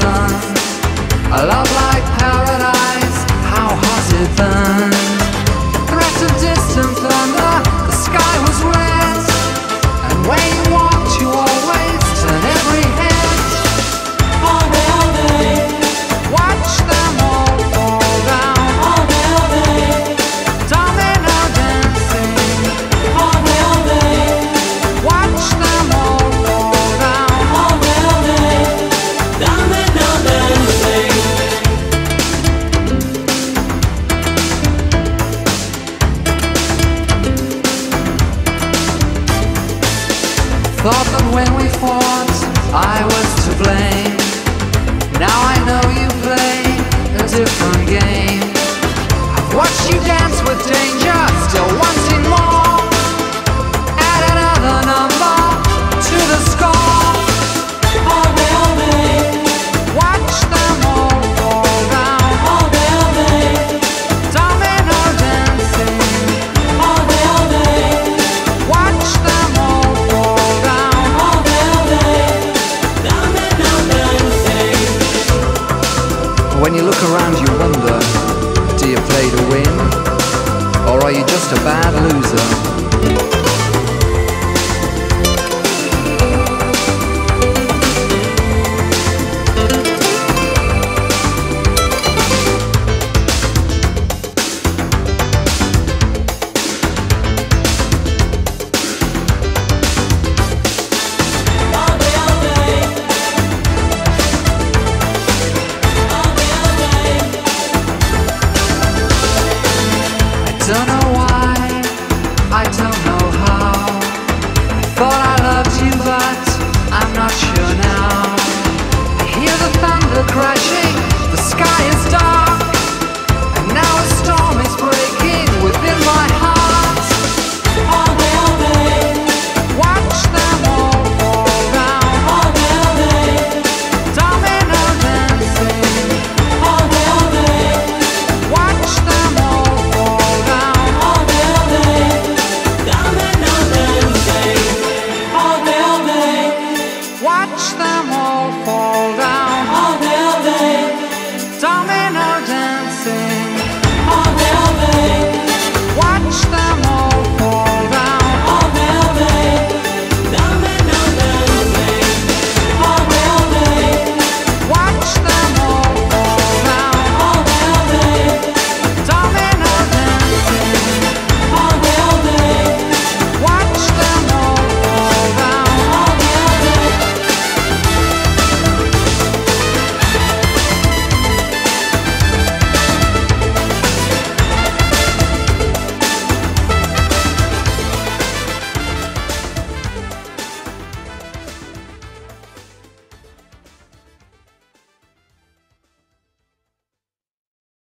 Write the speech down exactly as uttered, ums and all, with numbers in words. sun. A love like paradise, how hot it burned. The threat of distant thunder, the sky was red. And when you walked, you always turned every head. All day, watch them all fall down. All day, domino dancing. All day, watch them all fall down. All day, domino dancing. Thought that when we fought, I was to blame. Now I know you play a different game. I've watched you dance with danger, still wanting more. Add another number to the score. All day, all day, watch them all fall down. All day, all day, domino dancing. All day, all day, watch them all fall down. All day, all day, domino dancing. When you look around, you wonder, do you play to win? Or are you just a bad loser? Don't know why, I don't know how. I thought I loved you, but I'm not sure now. I hear the thunder crashing.